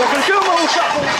J'en veux que moi au charbon.